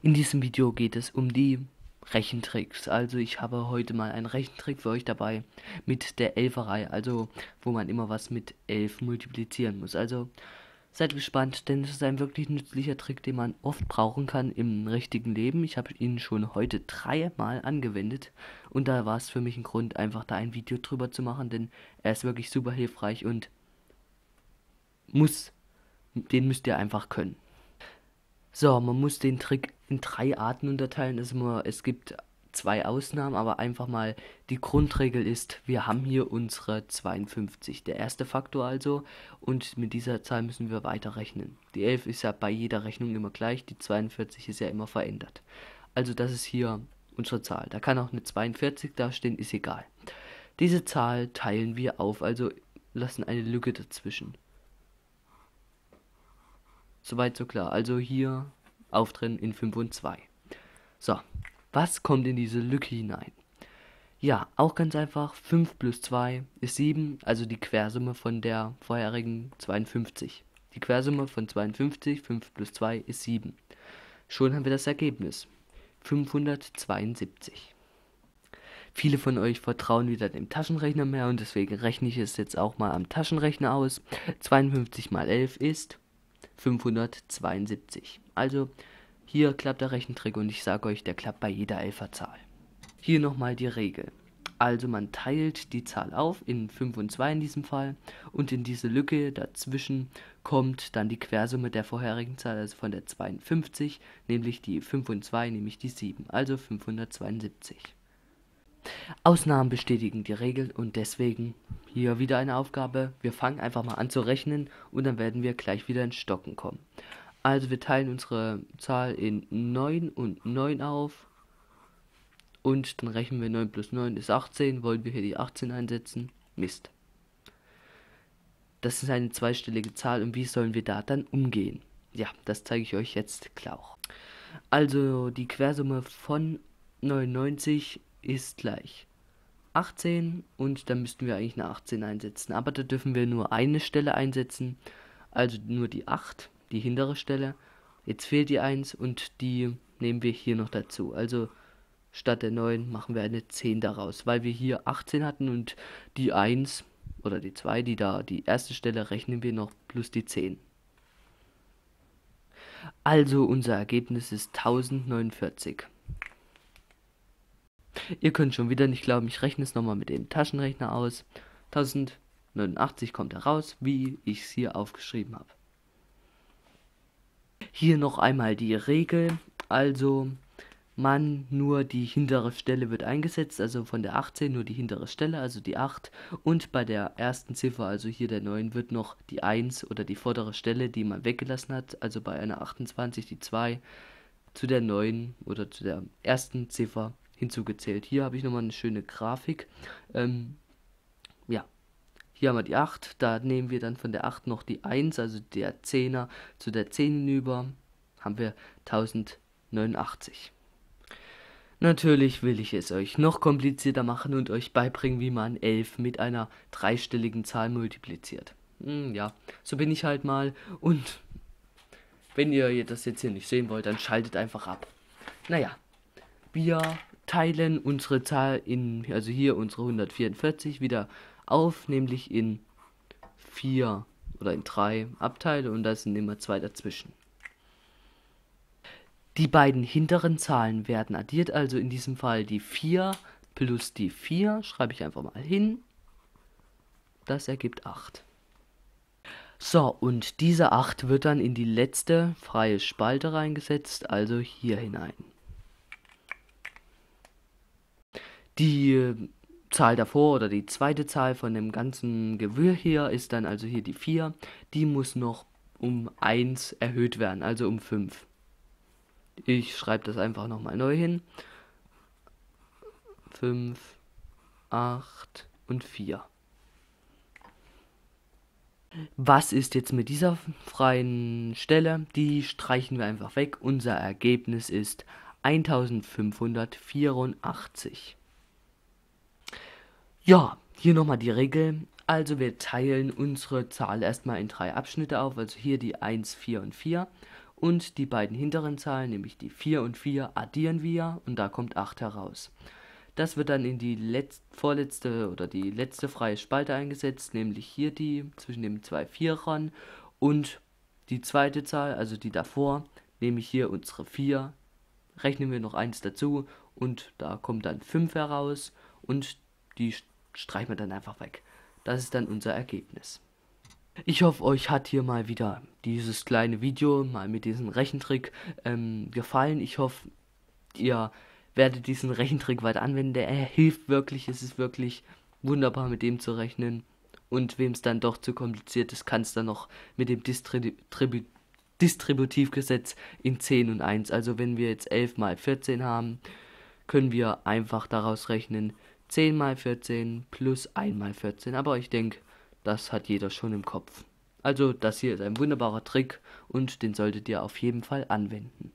In diesem Video geht es um die Rechentricks. Also ich habe heute mal einen Rechentrick für euch dabei mit der Elferei, also wo man immer was mit 11 multiplizieren muss. Also seid gespannt, denn es ist ein wirklich nützlicher Trick, den man oft brauchen kann im richtigen Leben. Ich habe ihn schon heute 3-mal angewendet und da war es für mich ein Grund, einfach da ein Video drüber zu machen, denn er ist wirklich super hilfreich und den müsst ihr einfach können. So, man muss den Trick in 3 Arten unterteilen. Es gibt 2 Ausnahmen, aber einfach mal die Grundregel ist, wir haben hier unsere 52, der erste Faktor also, und mit dieser Zahl müssen wir weiterrechnen. Die 11 ist ja bei jeder Rechnung immer gleich, die 42 ist ja immer verändert. Also das ist hier unsere Zahl. Da kann auch eine 42 dastehen, ist egal. Diese Zahl teilen wir auf, also lassen eine Lücke dazwischen. Soweit so klar, also hier auftrennen in 5 und 2. So, was kommt in diese Lücke hinein? Ja, auch ganz einfach, 5 plus 2 ist 7, also die Quersumme von der vorherigen 52. Die Quersumme von 52, 5 plus 2 ist 7. Schon haben wir das Ergebnis, 572. Viele von euch vertrauen wieder dem Taschenrechner mehr und deswegen rechne ich es jetzt auch mal am Taschenrechner aus. 52 mal 11 ist 572. Also hier klappt der Rechentrick und ich sage euch, der klappt bei jeder Elferzahl. Hier nochmal die Regel. Also man teilt die Zahl auf in 5 und 2 in diesem Fall und in diese Lücke dazwischen kommt dann die Quersumme der vorherigen Zahl, also von der 52, nämlich die 5 und 2, nämlich die 7, also 572. Ausnahmen bestätigen die Regeln und deswegen hier wieder eine Aufgabe. Wir fangen einfach mal an zu rechnen und dann werden wir gleich wieder ins Stocken kommen. Also wir teilen unsere Zahl in 9 und 9 auf und dann rechnen wir 9 plus 9 ist 18, wollen wir hier die 18 einsetzen? Mist. Das ist eine zweistellige Zahl und wie sollen wir da dann umgehen? Ja, das zeige ich euch jetzt klar auch. Also die Quersumme von 99 ist gleich 18 und da müssten wir eigentlich eine 18 einsetzen, aber da dürfen wir nur eine Stelle einsetzen, also nur die 8, die hintere Stelle, jetzt fehlt die 1 und die nehmen wir hier noch dazu, also statt der 9 machen wir eine 10 daraus, weil wir hier 18 hatten und die 1 oder die 2, die erste Stelle rechnen wir noch plus die 10. Also unser Ergebnis ist 1049. Ihr könnt schon wieder nicht glauben, ich rechne es nochmal mit dem Taschenrechner aus. 1089 kommt heraus, wie ich es hier aufgeschrieben habe. Hier noch einmal die Regel. Also nur die hintere Stelle wird eingesetzt, also von der 18 nur die hintere Stelle, also die 8. Und bei der ersten Ziffer, also hier der 9, wird noch die 1 oder die vordere Stelle, die man weggelassen hat, also bei einer 28 die 2, zu der 9 oder zu der ersten Ziffer hinzugezählt. Hier habe ich nochmal eine schöne Grafik. Ja, hier haben wir die 8, da nehmen wir dann von der 8 noch die 1, also der 10er zu der 10 hinüber, haben wir 1089. Natürlich will ich es euch noch komplizierter machen und euch beibringen, wie man 11 mit einer dreistelligen Zahl multipliziert. Ja, so bin ich halt mal und wenn ihr das jetzt hier nicht sehen wollt, dann schaltet einfach ab. Naja, wir teilen unsere Zahl in, also hier unsere 144 wieder auf, nämlich in 4 oder in 3 Abteile und da sind immer 2 dazwischen. Die beiden hinteren Zahlen werden addiert, also in diesem Fall die 4 plus die 4, schreibe ich einfach mal hin, das ergibt 8. So, und diese 8 wird dann in die letzte freie Spalte reingesetzt, also hier hinein. Die Zahl davor oder die zweite Zahl von dem ganzen Gewirr hier ist dann also hier die 4. Die muss noch um 1 erhöht werden, also um 5. Ich schreibe das einfach nochmal neu hin. 5, 8 und 4. Was ist jetzt mit dieser freien Stelle? Die streichen wir einfach weg. Unser Ergebnis ist 1584. Ja, hier nochmal die Regel. Also wir teilen unsere Zahl erstmal in 3 Abschnitte auf, also hier die 1, 4 und 4 und die beiden hinteren Zahlen, nämlich die 4 und 4, addieren wir und da kommt 8 heraus. Das wird dann in die vorletzte oder die letzte freie Spalte eingesetzt, nämlich hier die zwischen den zwei Vierern und die zweite Zahl, also die davor, nämlich hier unsere 4, rechnen wir noch 1 dazu und da kommt dann 5 heraus und die streichen wir dann einfach weg. Das ist dann unser Ergebnis. Ich hoffe, euch hat hier mal wieder dieses kleine Video, mal mit diesem Rechentrick, gefallen. Ich hoffe, ihr werdet diesen Rechentrick weiter anwenden. Der hilft wirklich, es ist wirklich wunderbar mit dem zu rechnen. Und wem es dann doch zu kompliziert ist, kann es dann noch mit dem Distributivgesetz in 10 und 1. Also wenn wir jetzt 11 mal 14 haben, können wir einfach daraus rechnen 10 mal 14 plus 1 mal 14. Aber ich denke, das hat jeder schon im Kopf. Also das hier ist ein wunderbarer Trick und den solltet ihr auf jeden Fall anwenden.